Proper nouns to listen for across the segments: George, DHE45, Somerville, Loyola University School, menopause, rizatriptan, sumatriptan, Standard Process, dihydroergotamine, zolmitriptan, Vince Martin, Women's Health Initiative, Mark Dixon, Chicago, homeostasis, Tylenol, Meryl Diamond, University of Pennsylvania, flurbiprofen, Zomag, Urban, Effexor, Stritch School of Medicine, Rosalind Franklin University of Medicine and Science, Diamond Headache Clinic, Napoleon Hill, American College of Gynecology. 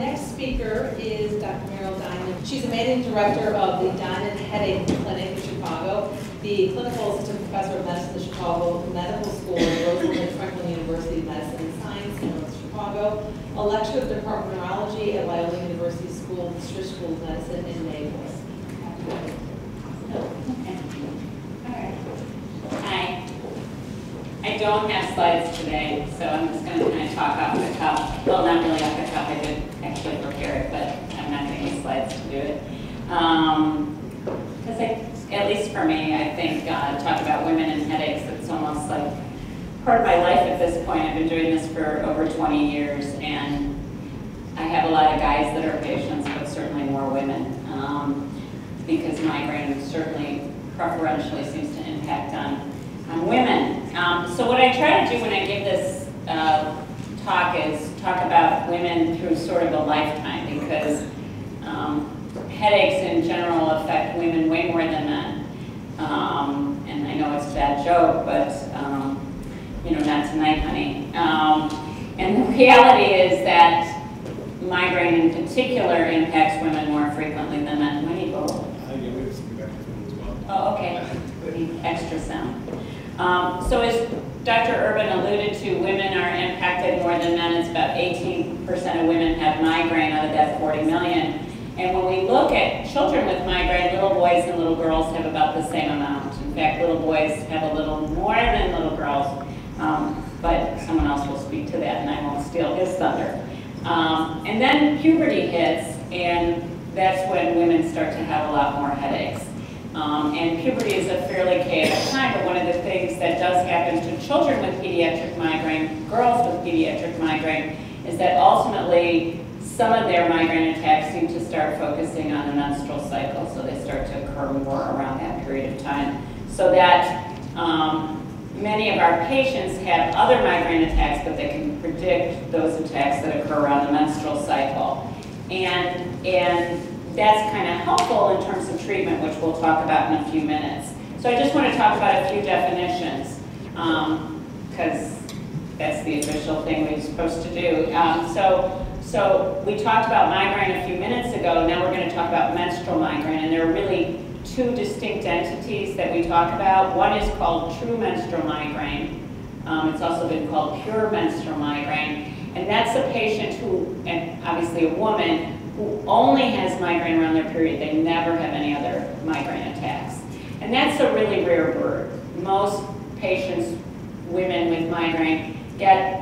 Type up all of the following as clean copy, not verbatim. next speaker is Dr. Meryl Diamond. She's a managing director of the Diamond Headache Clinic in Chicago, the clinical assistant professor of medicine at Chicago Medical School at Rosalind Franklin University of Medicine and Science in North Chicago, a lecturer at the Department of Neurology at Loyola University School, the Stritch School of Medicine in Naples. I don't have slides today, so I'm just going to kind of talk off the cuff. Well, not really off the cuff. I did actually prepare it, but I'm not going to use slides to do it. Because at least for me, I think talk about women and headaches, it's almost like part of my life at this point. I've been doing this for over 20 years, and I have a lot of guys that are patients, but certainly more women, because migraine certainly preferentially seems to impact on women. So what I try to do when I give this talk is talk about women through sort of a lifetime, because headaches in general affect women way more than men. And I know it's a bad joke, but you know, not tonight, honey. And the reality is that migraine in particular impacts women more frequently than men. When you go, oh, okay. Extra sound. So as Dr. Urban alluded to, women are impacted more than men. It's about 18% of women have migraine out of that 40 million. And when we look at children with migraine, little boys and little girls have about the same amount. In fact, little boys have a little more than little girls, but someone else will speak to that and I won't steal his thunder. And then puberty hits, and that's when women start to have a lot more headaches. And puberty is a fairly chaotic time, but one of the things that does happen to children with pediatric migraine, girls with pediatric migraine, is that ultimately some of their migraine attacks seem to start focusing on the menstrual cycle, so they start to occur more around that period of time. So that many of our patients have other migraine attacks, but they can predict those attacks that occur around the menstrual cycle. And that's kind of helpful in terms of treatment, which we'll talk about in a few minutes. So I just want to talk about a few definitions, because that's the official thing we're supposed to do. So we talked about migraine a few minutes ago. Now we're going to talk about menstrual migraine, and there are really two distinct entities that we talk about. One is called true menstrual migraine. It's also been called pure menstrual migraine, and that's a patient who, and obviously a woman, who only has migraine around their period. They never have any other migraine attacks. And that's a really rare bird. Most patients, women with migraine, get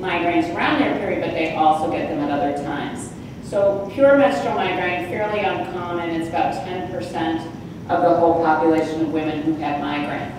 migraines around their period, but they also get them at other times. So pure menstrual migraine, fairly uncommon. It's about 10% of the whole population of women who have migraine.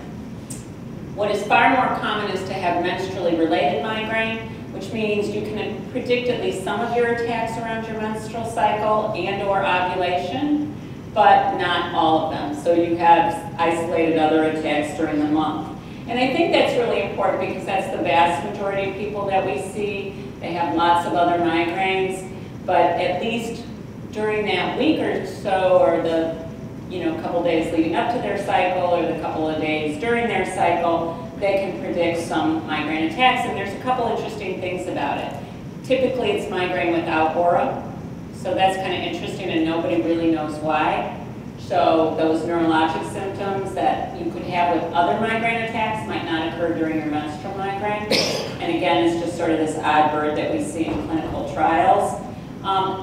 What is far more common is to have menstrually related migraine, which means you can predict at least some of your attacks around your menstrual cycle and or ovulation, but not all of them. So you have isolated other attacks during the month. And I think that's really important because that's the vast majority of people that we see. They have lots of other migraines, but at least during that week or so, or the couple days leading up to their cycle, or the couple of days during their cycle, they can predict some migraine attacks, and there's a couple interesting things about it. Typically, it's migraine without aura, so that's kind of interesting, and nobody really knows why. So those neurologic symptoms that you could have with other migraine attacks might not occur during your menstrual migraine. And again, it's just sort of this odd bird that we see in clinical trials.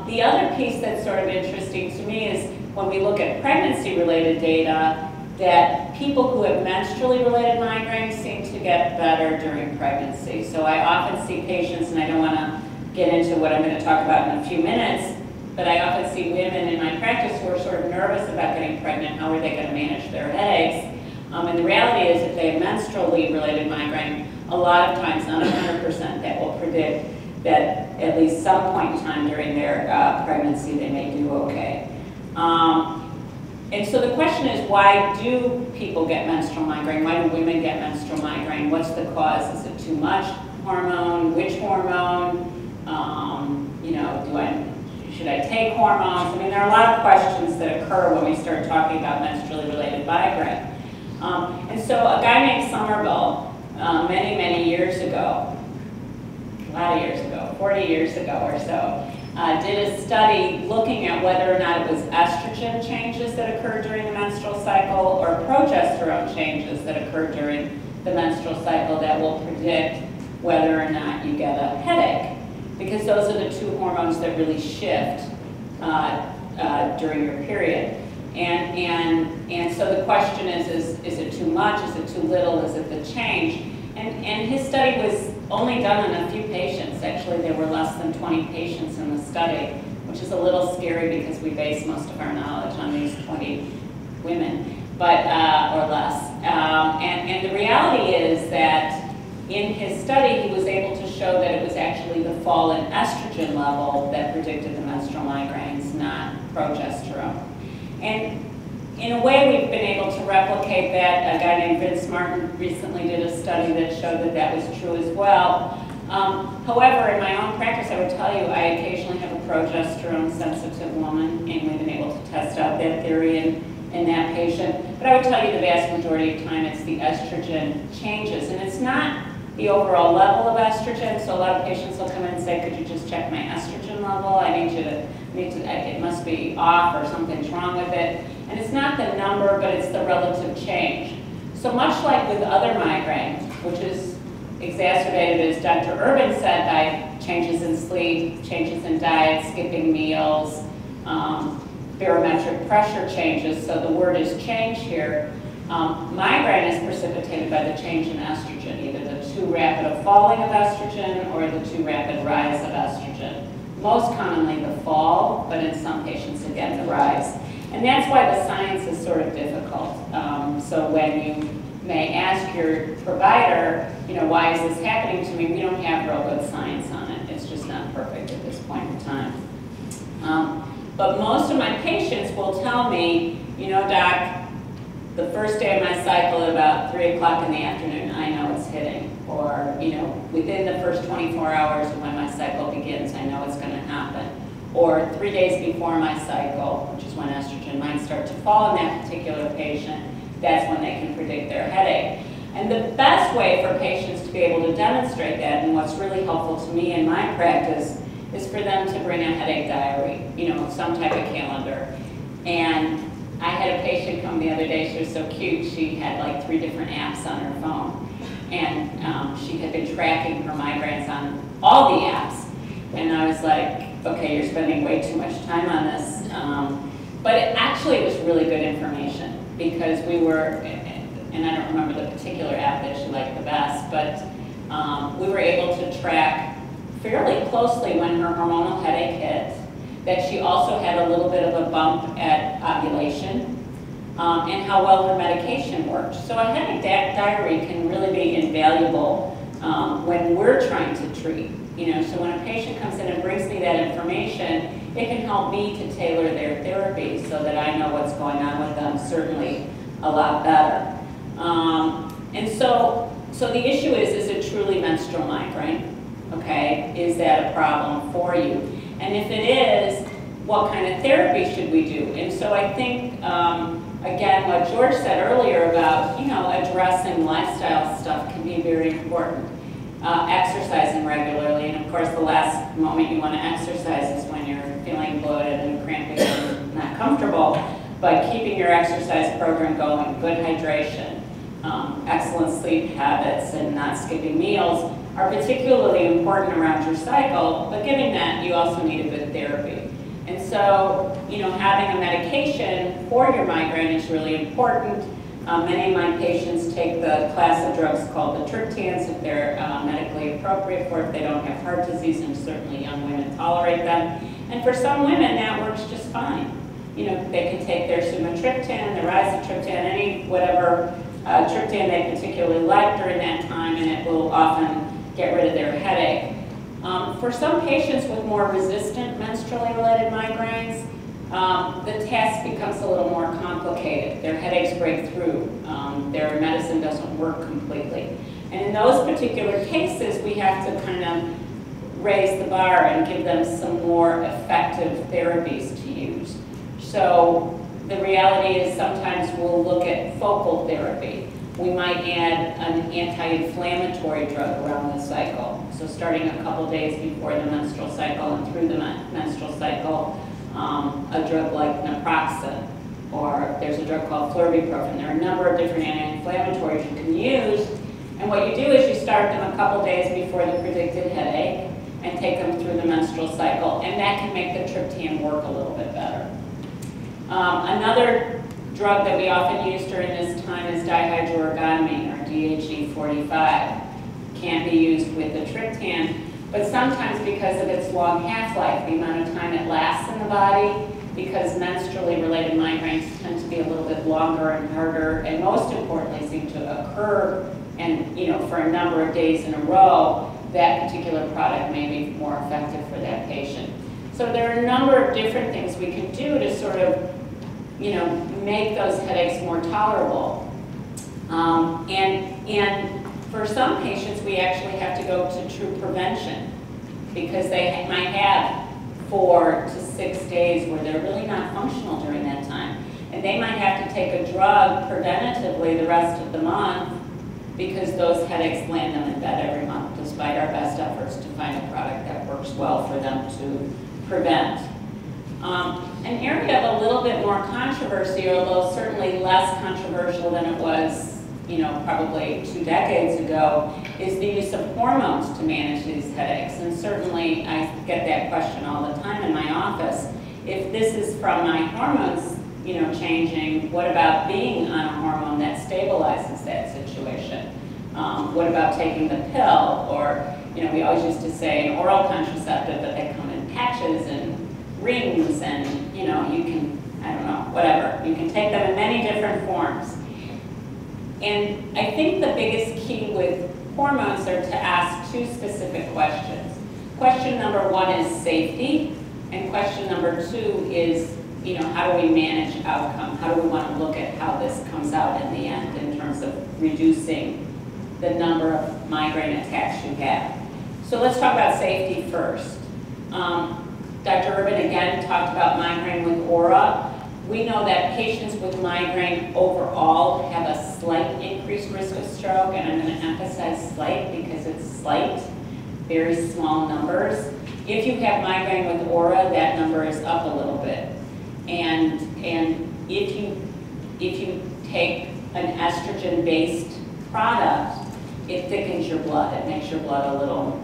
The other piece that's sort of interesting to me is when we look at pregnancy-related data, that people who have menstrually related migraines seem to get better during pregnancy. So I often see patients, and I don't want to get into what I'm going to talk about in a few minutes, but I often see women in my practice who are sort of nervous about getting pregnant. How are they going to manage their headaches? And the reality is if they have menstrually related migraine, a lot of times, not 100%, that will predict that at least some point in time during their pregnancy they may do okay. And so the question is, why do people get menstrual migraine? Why do women get menstrual migraine? What's the cause? Is it too much hormone? Which hormone? Should I take hormones? I mean, there are a lot of questions that occur when we start talking about menstrually related migraine. And so a guy named Somerville, many years ago, 40 years ago or so, did a study looking at whether or not it was estrogen changes that occurred during the menstrual cycle or progesterone changes that occurred during the menstrual cycle that will predict whether or not you get a headache, because those are the two hormones that really shift during your period. And so the question is it too much, is it too little, is it the change? And his study was only done in a few patients. Actually, there were less than 20 patients in the study, which is a little scary because we base most of our knowledge on these 20 women, but or less. And the reality is that in his study, he was able to show that it was actually the fall in estrogen level that predicted the menstrual migraines, not progesterone. And in a way, we've been able to replicate that. A guy named Vince Martin recently did a study that showed that that was true as well. However, in my own practice, I would tell you I occasionally have a progesterone-sensitive woman, and we've been able to test out that theory in that patient. But I would tell you the vast majority of time it's the estrogen changes, and it's not the overall level of estrogen. So a lot of patients will come in and say, "Could you just check my estrogen level? I need you to, it must be off or something's wrong with it." And it's not the number, but it's the relative change. So much like with other migraines, which is exacerbated, as Dr. Urban said, by changes in sleep, changes in diet, skipping meals, barometric pressure changes, so the word is change here. Migraine is precipitated by the change in estrogen, either the too rapid of falling of estrogen or the too rapid rise of estrogen. Most commonly the fall, but in some patients, again, the rise. And that's why the science is sort of difficult. So when you may ask your provider, you know, why is this happening to me? We don't have real good science on it. It's just not perfect at this point in time. But most of my patients will tell me, you know, "Doc, the first day of my cycle at about 3 o'clock in the afternoon, I know it's hitting." Or, you know, "Within the first 24 hours of when my cycle begins, I know it's going to happen." Or, "3 days before my cycle," which is when estrogen might start to fall in that particular patient, that's when they can predict their headache. And the best way for patients to be able to demonstrate that, and what's really helpful to me in my practice, is for them to bring a headache diary, you know, some type of calendar. And I had a patient come the other day, she was so cute, she had like 3 different apps on her phone. And she had been tracking her migraines on all the apps. And I was like, "Okay, you're spending way too much time on this." But it actually was really good information, because we were, and I don't remember the particular app that she liked the best, but we were able to track fairly closely when her hormonal headache hit, that she also had a little bit of a bump at ovulation, and how well her medication worked. So a headache diary can really be invaluable when we're trying to treat. You know, so when a patient comes in and brings me that information, it can help me to tailor their therapy so that I know what's going on with them, certainly a lot better. And so the issue is it truly menstrual migraine? Okay, is that a problem for you? And if it is, what kind of therapy should we do? And so I think, again, what George said earlier about, you know, addressing lifestyle stuff can be very important. Exercising regularly, and of course the last moment you want to exercise is when you're feeling bloated and cramping and not comfortable, but keeping your exercise program going, good hydration, excellent sleep habits, and not skipping meals are particularly important around your cycle, but given that, you also need a good therapy. And so, you know, having a medication for your migraine is really important. Many of my patients take the class of drugs called the triptans if they're medically appropriate for, if they don't have heart disease, and certainly young women tolerate them. And for some women, that works just fine. You know, they can take their sumatriptan, their rizatriptan, any whatever triptan they particularly like during that time, and it will often get rid of their headache. For some patients with more resistant menstrually related migraines, the task becomes a little more complicated. Their headaches break through. Their medicine doesn't work completely. And in those particular cases, we have to kind of raise the bar and give them some more effective therapies to use. So the reality is sometimes we'll look at focal therapy, we might add an anti-inflammatory drug around the cycle. So starting a couple days before the menstrual cycle and through the menstrual cycle, a drug like naproxen, or there's a drug called flurbiprofen. There are a number of different anti-inflammatories you can use. And what you do is you start them a couple days before the predicted headache and take them through the menstrual cycle, and that can make the triptan work a little bit better. Another drug that we often use during this time is dihydroergotamine, or DHE45. Can be used with the triptan, but sometimes because of its long half-life, the amount of time it lasts in the body, because menstrually related migraines tend to be a little bit longer and harder, and most importantly seem to occur, and you know, for a number of days in a row, that particular product may be more effective for that patient. So there are a number of different things we can do to sort of, you know, make those headaches more tolerable. And for some patients, we actually have to go to true prevention because they might have 4 to 6 days where they're really not functional during that time. And they might have to take a drug preventatively the rest of the month because those headaches land them in bed every month, despite our best efforts to find a product that works well for them to prevent. An area of a little bit more controversy, although certainly less controversial than it was, you know, probably 2 decades ago, is the use of hormones to manage these headaches. And certainly I get that question all the time in my office. If this is from my hormones, you know, changing, what about being on a hormone that stabilizes that situation? What about taking the pill? Or, you know, we always used to say an oral contraceptive, but they come in patches and rings, and you know, you can, I don't know, whatever. You can take them in many different forms. And I think the biggest key with hormones are to ask 2 specific questions. Question number 1 is safety, and question number 2 is, you know, how do we manage outcome? How do we want to look at how this comes out in the end in terms of reducing the number of migraine attacks you have? So let's talk about safety first. Dr. Urban again talked about migraine with aura. We know that patients with migraine overall have a slight increased risk of stroke, and I'm going to emphasize slight because it's slight, very small numbers. If you have migraine with aura, that number is up a little bit. And if you take an estrogen-based product, it thickens your blood. It makes your blood a little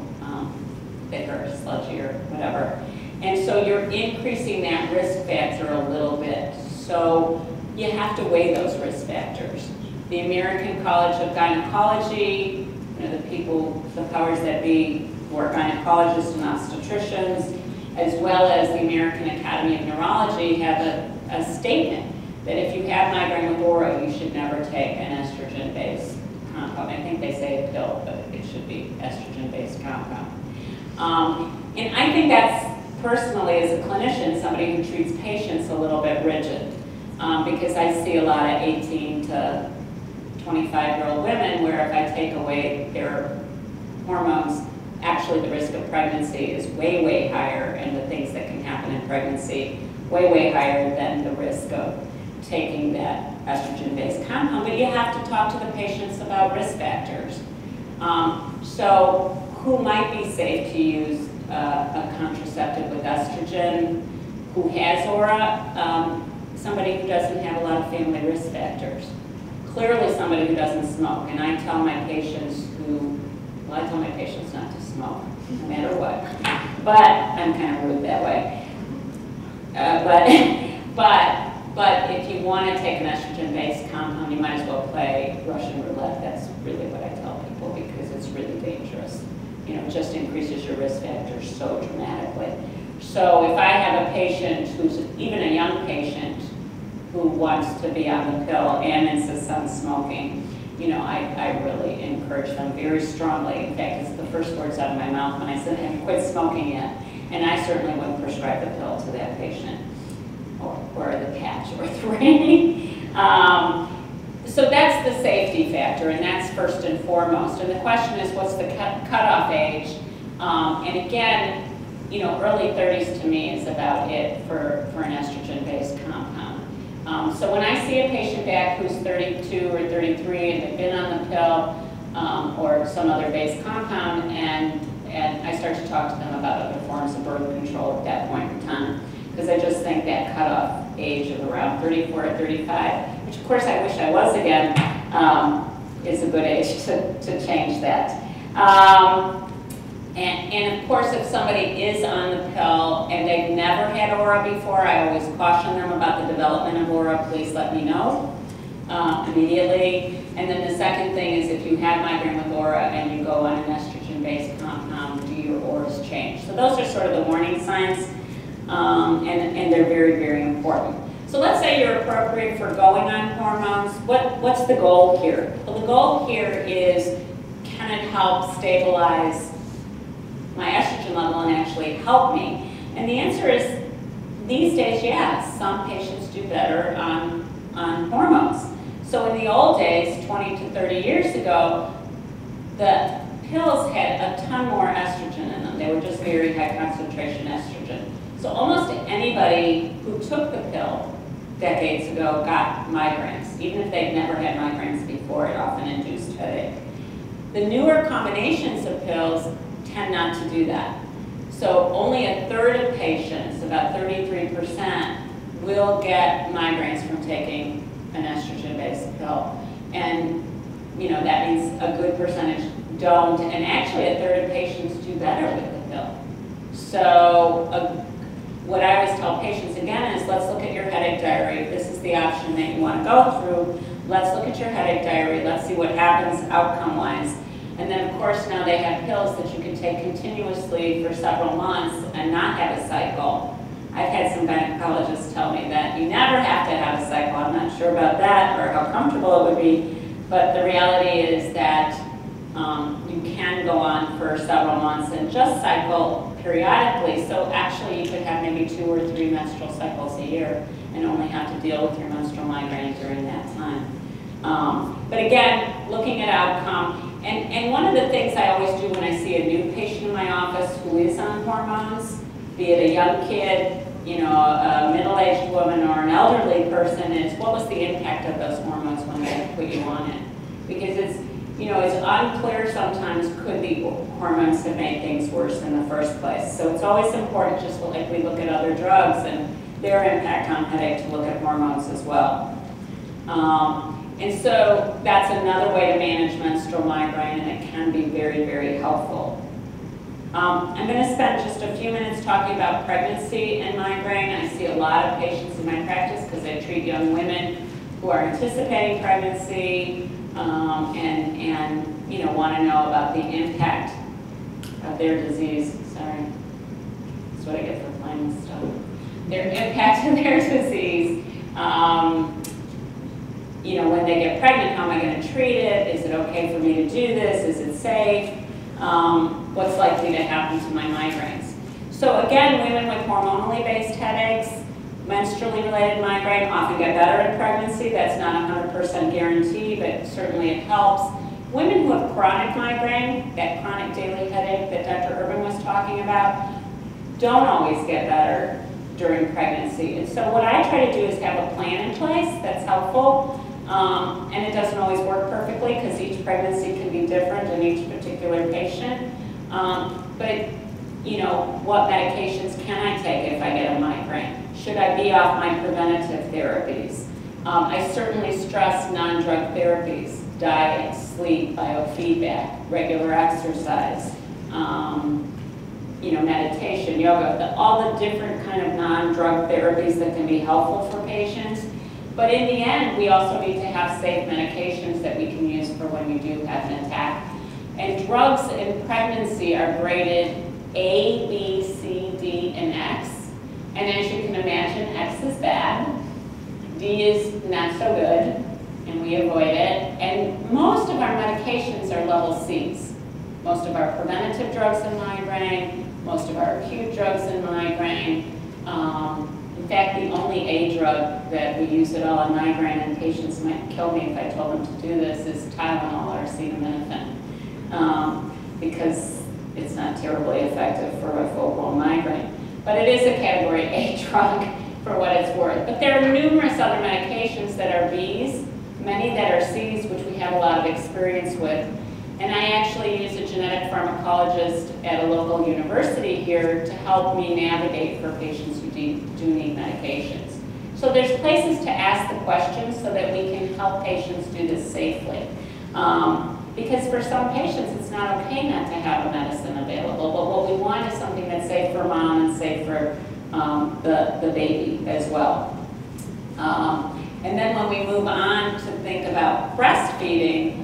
thicker, sludgier, whatever. And so you're increasing that risk factor a little bit. So you have to weigh those risk factors. The American College of Gynecology, you know, the people, the powers that be who are gynecologists and obstetricians, as well as the American Academy of Neurology, have a statement that if you have migraine with aura, you should never take an estrogen-based compound. I think they say a pill, but it should be estrogen-based compound. And I think that's, personally, as a clinician, somebody who treats patients a little bit rigid, because I see a lot of 18 to 25-year-old women where if I take away their hormones, actually the risk of pregnancy is way, way higher, and the things that can happen in pregnancy way, way higher than the risk of taking that estrogen-based compound. But you have to talk to the patients about risk factors. So who might be safe to use a contraceptive with estrogen, who has aura, somebody who doesn't have a lot of family risk factors. Clearly somebody who doesn't smoke, and I tell my patients who, well, I tell my patients not to smoke, no matter what, but I'm kind of rude that way. But if you want to take an estrogen-based compound, you might as well play Russian roulette. That's really what I tell people because it's really dangerous. You know, just increases your risk factors so dramatically. So if I have a patient who's even a young patient who wants to be on the pill and insists on smoking, you know, I really encourage them very strongly. In fact, it's the first words out of my mouth when I said, have you quit smoking yet? And I certainly wouldn't prescribe the pill to that patient, or the patch or the ring. So that's the safety factor, and that's first and foremost. And the question is, what's the cutoff age? And again, you know, early 30s to me is about it for an estrogen-based compound. So when I see a patient back who's 32 or 33 and they've been on the pill or some other base compound, and I start to talk to them about other forms of birth control at that point in time, because I just think that cutoff age of around 34 or 35, which of course I wish I was again, is a good age to change that. And of course, if somebody is on the pill and they've never had aura before, I always caution them about the development of aura. Please let me know immediately. And then the second thing is, if you have migraine with aura and you go on an estrogen-based compound, do your auras change? So those are sort of the warning signs, and they're very, very important. So let's say you're appropriate for going on hormones. What's the goal here? Well, the goal here is, can it help stabilize my estrogen level and actually help me? And the answer is, these days, yes. Some patients do better on hormones. So in the old days, 20 to 30 years ago, the pills had a ton more estrogen in them. They were just very high concentration estrogen. So almost anybody who took the pill decades ago got migraines, even if they'd never had migraines before. It often induced headache. The newer combinations of pills tend not to do that. So only a third of patients, about 33%, will get migraines from taking an estrogen-based pill. And you know, that means a good percentage don't, and actually a third of patients do better with the pill. So what I always tell patients again is, let's look at your headache diary. If this is the option that you want to go through, let's look at your headache diary, let's see what happens outcome-wise. And then of course now they have pills that you can take continuously for several months and not have a cycle. I've had some gynecologists tell me that you never have to have a cycle. I'm not sure about that or how comfortable it would be, but the reality is that you can go on for several months and just cycle periodically. So actually you could have maybe 2 or 3 menstrual cycles a year and only have to deal with your menstrual migraine during that time. But again, looking at outcome. And one of the things I always do when I see a new patient in my office who is on hormones, be it a young kid, you know, a middle-aged woman, or an elderly person, is what was the impact of those hormones when they put you on it? Because it's, you know, it's unclear sometimes, could the hormones have made things worse in the first place? So it's always important, just like we look at other drugs and their impact on headache, to look at hormones as well. And so that's another way to manage menstrual migraine, and it can be very, very helpful. I'm going to spend just a few minutes talking about pregnancy and migraine. I see a lot of patients in my practice because I treat young women who are anticipating pregnancy and you know, want to know about the impact of their disease. Sorry, that's what I get for playing this stuff. Their impact of their disease. You know, when they get pregnant, how am I going to treat it? Is it okay for me to do this? Is it safe? What's likely to happen to my migraines? So again, women with hormonally based headaches, menstrually related migraine often get better in pregnancy. That's not 100% guarantee, but certainly it helps. Women who have chronic migraine, that chronic daily headache that Dr. Urban was talking about, don't always get better during pregnancy. And so what I try to do is have a plan in place that's helpful. And it doesn't always work perfectly because each pregnancy can be different in each particular patient. But you know, what medications can I take if I get a migraine? Should I be off my preventative therapies? I certainly stress non-drug therapies, diet, sleep, biofeedback, regular exercise, you know, meditation, yoga, all the different kind of non-drug therapies that can be helpful for patients. But in the end, we also need to have safe medications that we can use for when we do have an attack. And drugs in pregnancy are graded A, B, C, D, and X. And as you can imagine, X is bad, D is not so good, and we avoid it. And most of our medications are level Cs. Most of our preventative drugs in migraine, most of our acute drugs in migraine. In fact, the only A drug that we use at all in migraine, and patients might kill me if I told them to do this, is Tylenol or acetaminophen, because it's not terribly effective for a full-blown migraine. But it is a category A drug, for what it's worth. But there are numerous other medications that are B's, many that are C's, which we have a lot of experience with. And I actually use a genetic pharmacologist at a local university here to help me navigate for patients who do need medications. So there's places to ask the questions so that we can help patients do this safely. Because for some patients, it's not okay not to have a medicine available, but what we want is something that's safe for mom and safe for the baby as well. And then when we move on to think about breastfeeding,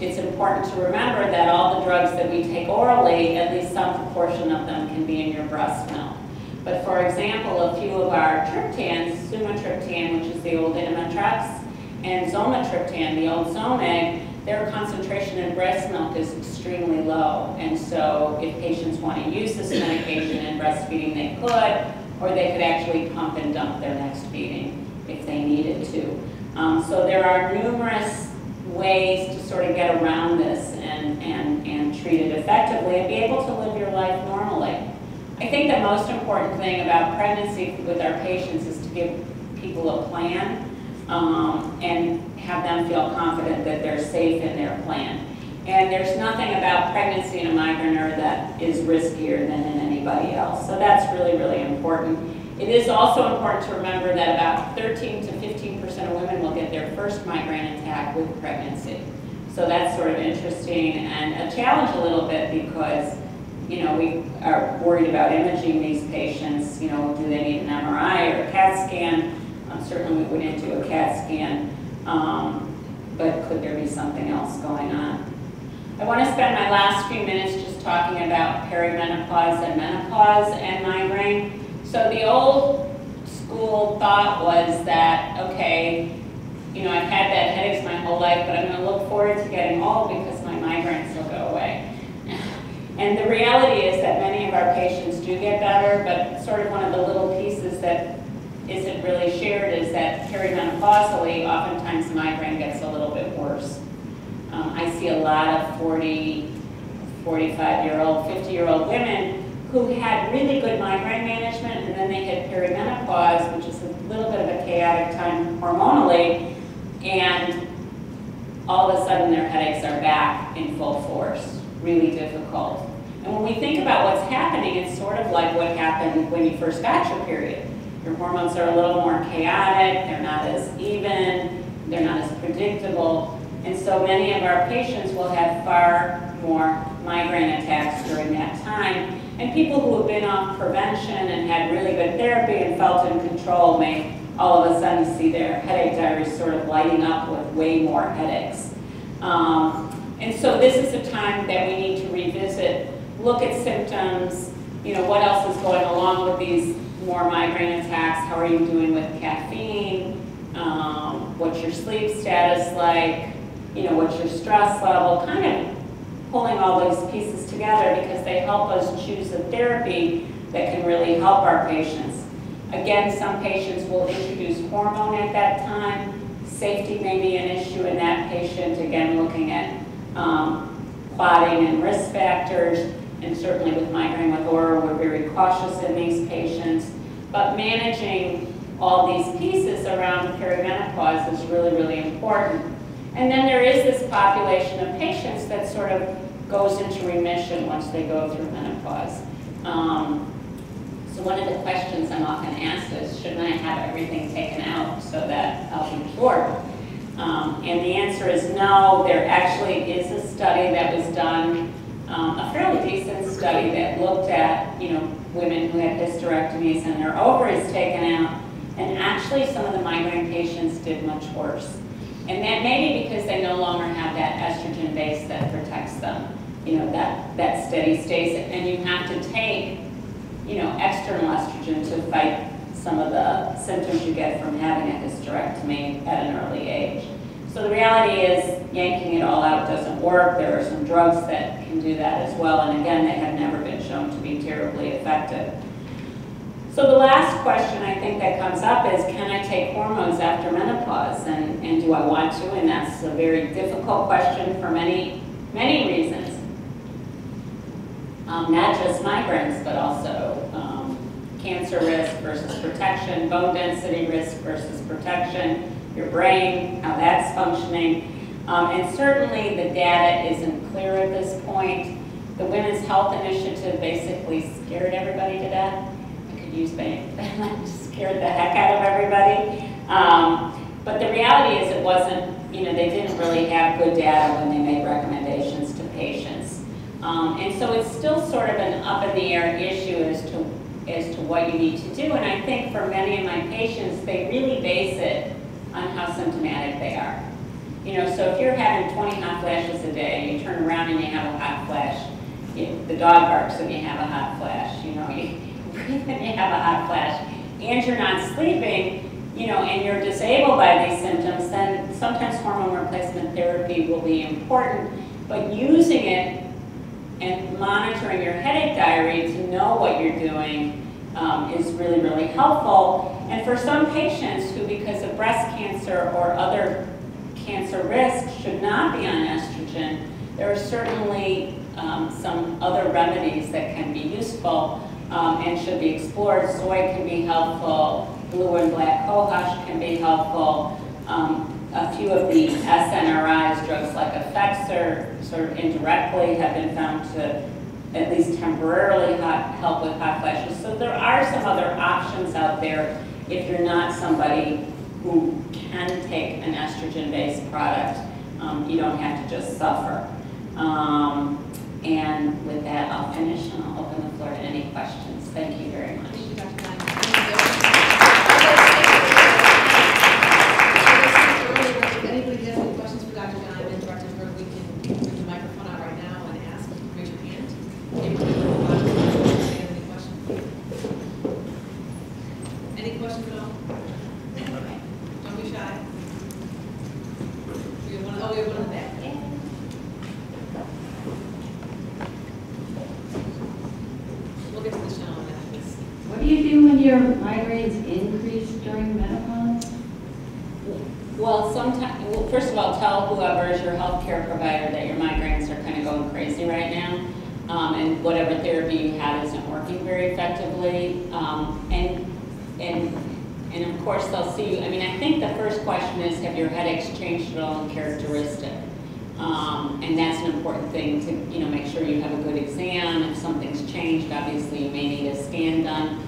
it's important to remember that all the drugs that we take orally, at least some proportion of them can be in your breast milk. But for example, a few of our triptans, sumatriptan, which is the old Inamatrex, and zolmitriptan, the old Zomag, their concentration in breast milk is extremely low. And so if patients want to use this medication in breastfeeding, they could, or they could actually pump and dump their next feeding if they needed to. So there are numerous ways to sort of get around this and treat it effectively and be able to live your life normally. I think the most important thing about pregnancy with our patients is to give people a plan and have them feel confident that they're safe in their plan. And there's nothing about pregnancy in a migraineur that is riskier than in anybody else. So that's really, really important. It is also important to remember that about 13 to 15% of women will get their first migraine attack with pregnancy. So that's sort of interesting and a challenge a little bit because we are worried about imaging these patients. Do they need an MRI or a CAT scan? Certainly we wouldn't do a CAT scan, but could there be something else going on? I want to spend my last few minutes just talking about perimenopause and menopause and migraine. So the old school thought was that, okay, I've had bad headaches my whole life, but I'm going to look forward to getting old because my migraines will go away. And the reality is that many of our patients do get better, but sort of one of the little pieces that isn't really shared is that perimenopausally, oftentimes the migraine gets a little bit worse. I see a lot of 40, 45-year-old, 50-year-old women who had really good migraine management and then they hit perimenopause, which is a little bit of a chaotic time hormonally, and all of a sudden their headaches are back in full force. Really difficult. And when we think about what's happening, it's sort of like what happened when you first got your period. Your hormones are a little more chaotic, they're not as even, they're not as predictable, and so many of our patients will have far more migraine attacks during that time. And people who have been on prevention and had really good therapy and felt in control may all of a sudden see their headache diaries sort of lighting up with way more headaches. And so this is a time that we need to revisit, look at symptoms, what else is going along with these more migraine attacks, how are you doing with caffeine, what's your sleep status like, what's your stress level, kind of pulling all those pieces together because they help us choose a therapy that can really help our patients. Again, some patients will introduce hormone at that time. Safety may be an issue in that patient, again looking at clotting and risk factors, and certainly with migraine with aura, we're very cautious in these patients. But managing all these pieces around perimenopause is really, really important. And then there is this population of patients that sort of goes into remission once they go through menopause. So one of the questions I'm often asked is, shouldn't I have everything taken out so that I'll be cured? And the answer is no. There actually is a study that was done, a fairly decent study that looked at women who had hysterectomies and their ovaries taken out, and actually some of the migraine patients did much worse. And that may be because they no longer have that estrogen base that protects them, that steady state, and you have to take external estrogen to fight some of the symptoms you get from having a hysterectomy at an early age. So the reality is yanking it all out doesn't work. There are some drugs that can do that as well, and again, they have never been shown to be terribly effective. So the last question I think that comes up is, can I take hormones after menopause, and do I want to? And that's a very difficult question for many, many reasons. Not just migraines, but also cancer risk versus protection, bone density risk versus protection, your brain, how that's functioning. And certainly the data isn't clear at this point. The Women's Health Initiative basically scared everybody to death. I could use bank, scared the heck out of everybody. But the reality is it wasn't, you know, they didn't really have good data when they made recommendations to patients. And so it's still sort of an up in the air issue as to what you need to do. And I think for many of my patients, they really base it on how symptomatic they are. You know, so if you're having 20 hot flashes a day, and you turn around and you have a hot flash, the dog barks and you have a hot flash, you know, you breathe and you have a hot flash, and you're not sleeping, you know, and you're disabled by these symptoms, then sometimes hormone replacement therapy will be important. But using it and monitoring your headache diary to know what you're doing is really, really helpful. And for some patients who, because of breast cancer or other cancer risk, should not be on estrogen, there are certainly some other remedies that can be useful and should be explored. Soy can be helpful, blue and black cohosh can be helpful. A few of the SNRIs, drugs like Effexor, sort of indirectly have been found to at least temporarily help with hot flashes. So there are some other options out there if you're not somebody who can take an estrogen-based product. You don't have to just suffer. And with that, I'll finish and I'll open the floor to any questions. Thank you very much. Thank you, Dr. Diamond. If anybody has any questions for Dr. Diamond, Dr. Berg, we can bring the microphone out right now and ask. Raise your hand. If you have any questions. Any questions at all? Don't be shy. We have one in the back. We'll get to the channel after this. What do you do when your migraines increase during menopause? Well, sometimes, well, first of all, tell whoever is your healthcare provider that your migraines are kind of going crazy right now, and whatever therapy you have isn't working very effectively. And of course they'll see you. I mean, I think the first question is, have your headaches changed at all in characteristic? And that's an important thing to, you know, make sure you have a good exam. If something's changed, obviously you may need a scan done.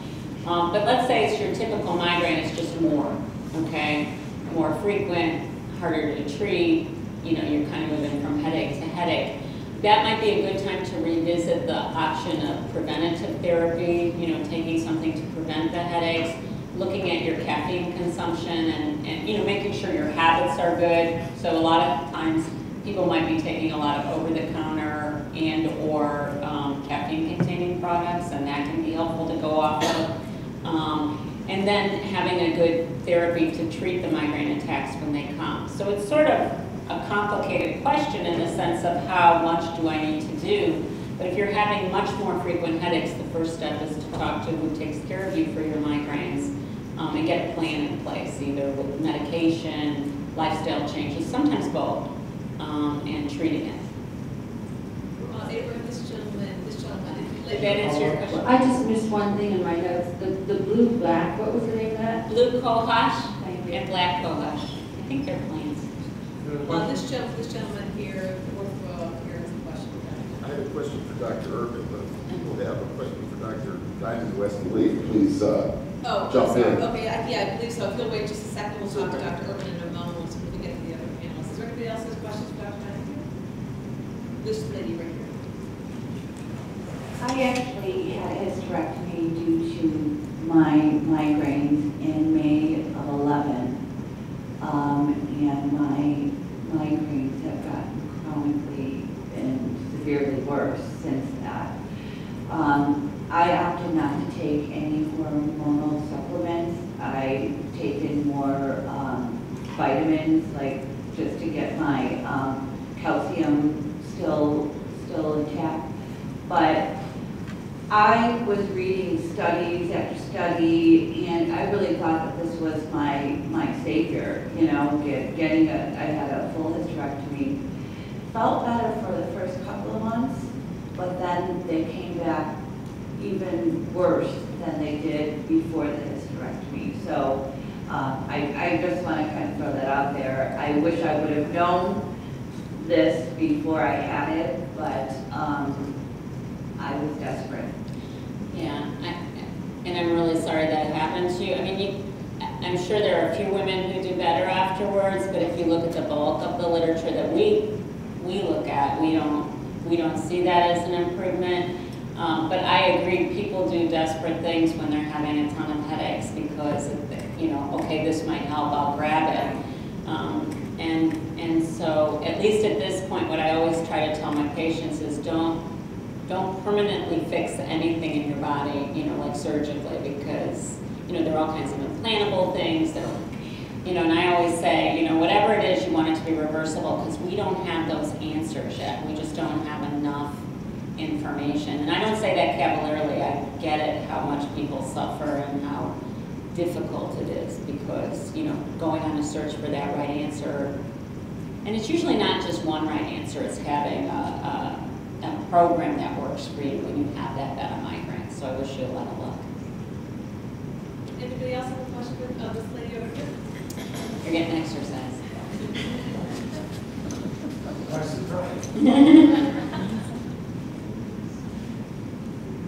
But let's say it's your typical migraine, it's just more, okay? More frequent, harder to treat, you know, you're kind of moving from headache to headache. That might be a good time to revisit the option of preventative therapy, you know, taking something to prevent the headaches, looking at your caffeine consumption and you know, making sure your habits are good. So a lot of times people might be taking a lot of over-the-counter and or caffeine-containing products, and that can be helpful to go off of. And then having a good therapy to treat the migraine attacks when they come. So it's sort of a complicated question in the sense of how much do I need to do. But if you're having much more frequent headaches, the first step is to talk to who takes care of you for your migraines and get a plan in place, either with medication, lifestyle changes, sometimes both, and treating it. Abraham, this gentleman. Did that answer your question? I just missed one thing in my notes. The blue-black, what was the name of that? Blue cohosh and black cohosh. I think they're plants. Well, this gentleman here, I have a question for Dr. Urban, but if people have a question for Dr. Diamond Weston-Lee, please jump in. Okay, yeah, I believe so. If you'll wait just a second, we'll talk to Dr. Urban in a moment so we can get to the other panelists. Is there anybody else has questions for Dr. Diamond? This lady right here. I actually had a hysterectomy due to my migraines in May of 11, and my migraines have gotten chronically and severely worse since that. I opted not to take any hormonal supplements. I've taken more vitamins, like just to get my calcium still intact. But I was reading studies after study, and I really thought that this was my savior. You know, I had a full hysterectomy. Felt better for the first couple of months, but then they came back even worse than they did before the hysterectomy. So I just want to kind of throw that out there. I wish I would have known this before I had it, but I was desperate. Yeah, and I'm really sorry that happened to you. I mean, I'm sure there are a few women who do better afterwards, but if you look at the bulk of the literature that we look at, we don't see that as an improvement. But I agree, people do desperate things when they're having a ton of headaches because of the, okay, this might help, I'll grab it. And so, at least at this point, what I always try to tell my patients is don't permanently fix anything in your body, like surgically, because there are all kinds of implantable things that, and I always say, whatever it is, you want it to be reversible because we don't have those answers yet. We just don't have enough information. And I don't say that cavalierly. I get it how much people suffer and how difficult it is because, going on a search for that right answer, and it's usually not just one right answer, it's having a program that works for you when you have that bad migraine. So I wish you a lot of luck. Anybody else have a question of this lady over here? You're getting exercise.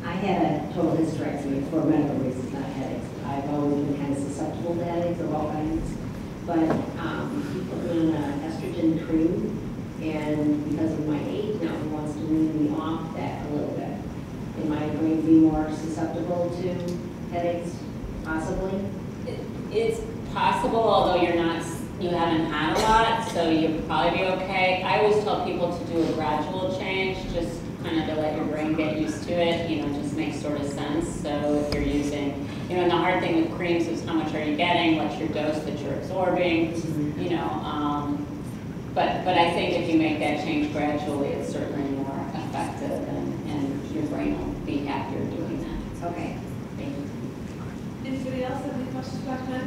I had a total hysterectomy for medical reasons, not headaches. I've always been kind of susceptible to headaches of all kinds. But people doing an estrogen cream, and because of my age now, he wants to wean me off that a little bit. Am I going to be more susceptible to headaches? Possibly? It's possible, although you haven't had a lot, so you'll probably be okay. I always tell people to do a gradual change, just kind of to let your brain get used to it, just makes sort of sense. So if you're using, and the hard thing with creams is how much are you getting, what's your dose that you're absorbing, but I think if you make that change gradually, it's certainly more effective, and your brain will be happier doing that. Okay. Anybody else have any questions about that?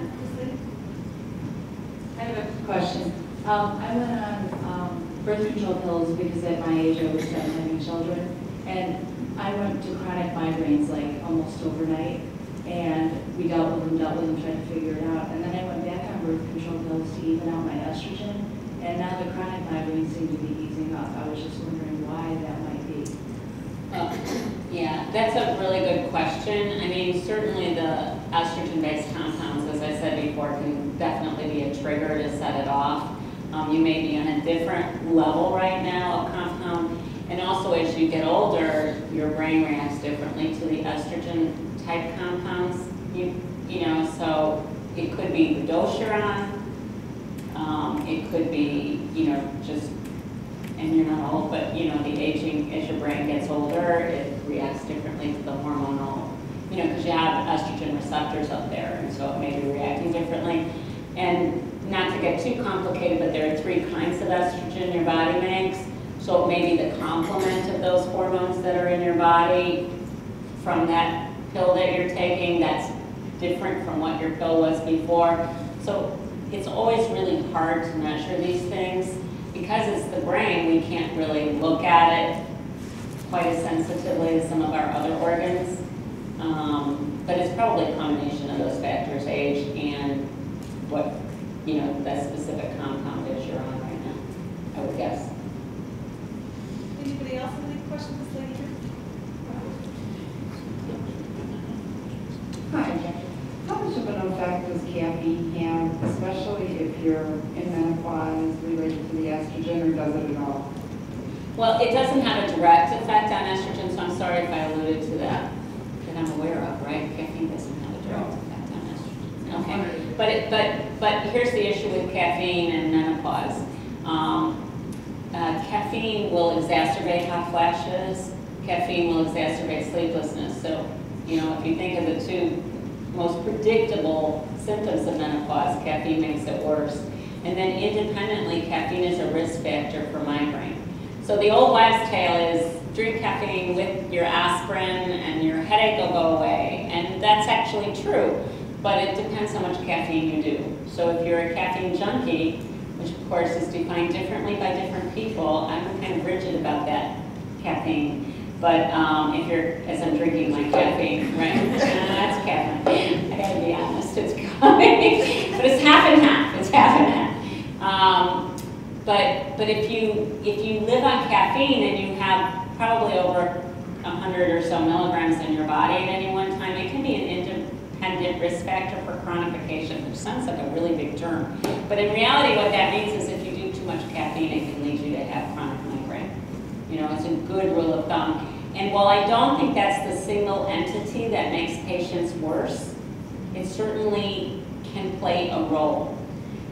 I have a question. I went on birth control pills because at my age I was done having children, and I went to chronic migraines like almost overnight, and we dealt with them, tried to figure it out, and then I went back on birth control pills to even out my estrogen, and now the chronic migraines seem to be easing up. I was just wondering why that might be. Yeah, that's a really good question. I mean, certainly the estrogen-based compounds, as I said before, can definitely be a trigger to set it off. You may be on a different level right now of compound, and also as you get older, your brain reacts differently to the estrogen-type compounds. So it could be the dose you're on. It could be, just, and you're not old, but the aging, as your brain gets older, it reacts differently to the hormonal, because you have estrogen receptors up there, and so it may be reacting differently. And not to get too complicated, but there are three kinds of estrogen your body makes. So it may be the complement of those hormones that are in your body from that pill that you're taking that's different from what your pill was before. So it's always really hard to measure these things. Because it's the brain, we can't really look at it quite as sensitively as some of our other organs. But it's probably a combination of those factors, age and what, that specific compound is you're on right now, I would guess. Anybody else have any questions later? Hi. How much of an effect does caffeine have, especially if you're in menopause related to the estrogen, or does it at all? Well, it doesn't have a direct effect on estrogen, so I'm sorry if I alluded to that. I'm aware of, right? Caffeine doesn't have a direct effect on estrogen. Okay, but here's the issue with caffeine and menopause. Caffeine will exacerbate hot flashes. Caffeine will exacerbate sleeplessness. So, if you think of the two most predictable symptoms of menopause, caffeine makes it worse. And then independently, caffeine is a risk factor for migraine. So the old wives' tale is drink caffeine with your aspirin and your headache will go away. And that's actually true, but it depends how much caffeine you do. So if you're a caffeine junkie, which of course is defined differently by different people, I'm kind of rigid about that caffeine. But if you're, as I'm drinking my caffeine, right? That's caffeine. I gotta be honest, it's coming. But it's half and half. It's half and half. But if you live on caffeine and you have probably over 100 or so milligrams in your body at any one time, it can be an independent risk factor for chronification, which sounds like a really big term. But in reality, what that means is if you do too much caffeine, it can lead you to have chronic migraine. You know, it's a good rule of thumb. And while I don't think that's the single entity that makes patients worse, it certainly can play a role.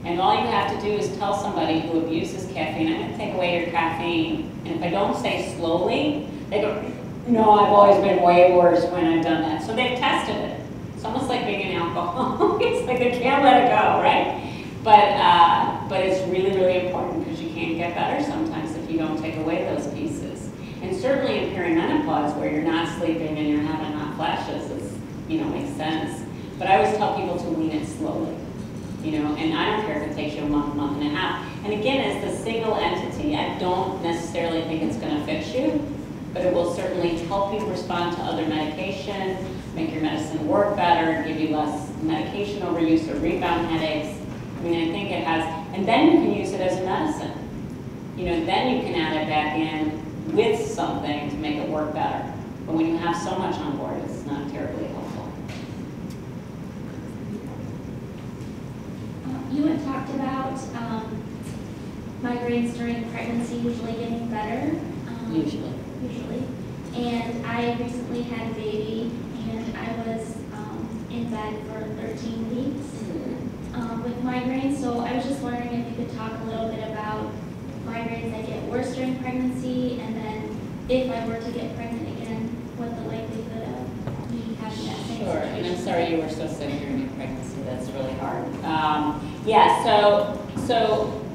And all you have to do is tell somebody who abuses caffeine, I'm going to take away your caffeine. And if I don't say slowly, they go, no, I've always been way worse when I've done that. So they've tested it. It's almost like being an alcoholic. It's like they can't let it go, right? But it's really, really important because you can't get better sometimes if you don't take away those pieces. And certainly in perimenopause where you're not sleeping and you're having hot flashes, it's, you know, makes sense. But I always tell people to wean it slowly. You know, and I don't care if it takes you a month, month and a half. And again, as the single entity, I don't necessarily think it's going to fix you, but it will certainly help you respond to other medication, make your medicine work better, give you less medication overuse or rebound headaches. I mean, I think it has, and then you can use it as a medicine. You know, then you can add it back in with something to make it work better. But when you have so much on board, it's not terribly helpful. You had talked about migraines during pregnancy usually getting better. Usually. And I recently had a baby, and I was in bed for 13 weeks with migraines. So I was just wondering if you could talk a little bit about migraines that get worse during pregnancy, and then if I were to get pregnant again, what the likelihood of me having that same situation. Sure, and I'm sorry you were so sick during your pregnancy. That's really hard. Yeah, so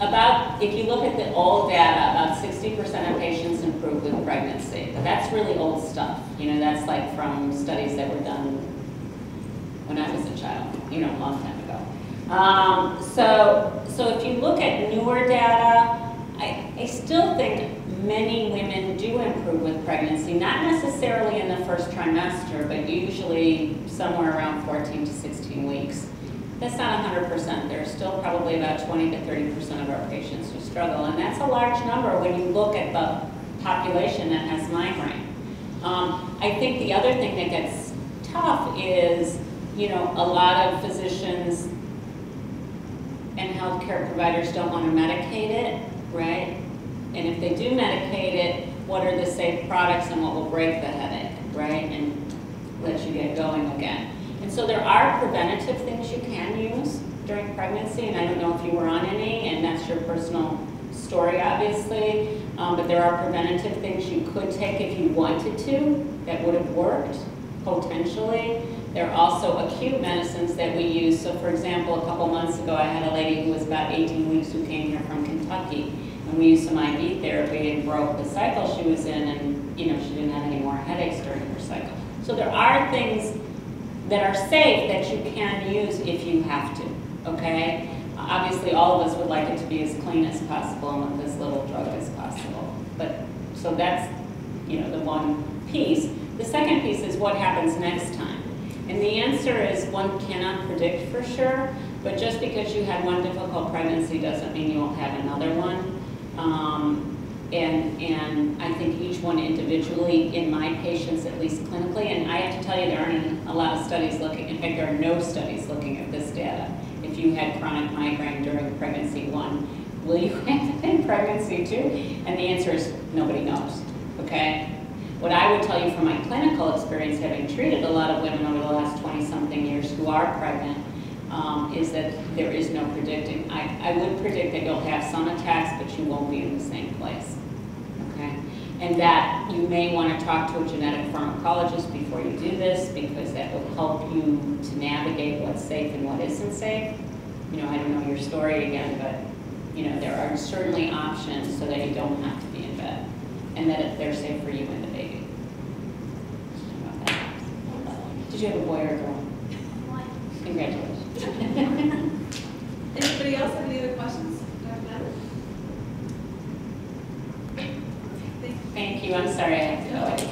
about, if you look at the old data, about 60% of patients improve with pregnancy. But that's really old stuff. You know, that's like from studies that were done when I was a child, you know, a long time ago. So if you look at newer data, I still think many women do improve with pregnancy, not necessarily in the first trimester, but usually somewhere around 14 to 16 weeks. That's not 100%. There's still probably about 20 to 30% of our patients who struggle, and that's a large number when you look at the population that has migraine. I think the other thing that gets tough is, you know, a lot of physicians and healthcare providers don't want to medicate it, right? And if they do medicate it, what are the safe products and what will break the headache, right? And let you get going again. And so there are preventative things you can use during pregnancy, and I don't know if you were on any, and that's your personal story, obviously, but there are preventative things you could take if you wanted to that would have worked, potentially. There are also acute medicines that we use. So for example, a couple months ago, I had a lady who was about 18 weeks who came here from Kentucky, and we used some IV therapy and broke the cycle she was in, and you know, she didn't have any more headaches during her cycle. So there are things that are safe that you can use if you have to, okay? Obviously, all of us would like it to be as clean as possible and with as little drug as possible. But, so that's, you know, the one piece. The second piece is what happens next time. And the answer is one cannot predict for sure, but just because you had one difficult pregnancy doesn't mean you won't have another one. And I think each one individually, in my patients at least clinically, and I have to tell you there aren't a lot of studies looking, in fact there are no studies looking at this data. If you had chronic migraine during pregnancy one, will you have it in pregnancy two? And the answer is nobody knows, okay? What I would tell you from my clinical experience, having treated a lot of women over the last 20-something years who are pregnant, is that there is no predicting. I would predict that you'll have some attacks, but you won't be in the same place, okay? And that you may want to talk to a genetic pharmacologist before you do this, because that will help you to navigate what's safe and what isn't safe. You know, I don't know your story again, but you know, there are certainly options so that you don't have to be in bed, and that they're safe for you and the baby. Did you have a boy or a girl? Boy. Congratulations. Anybody else have any other questions? Thank you. you. I'm sorry I have to go.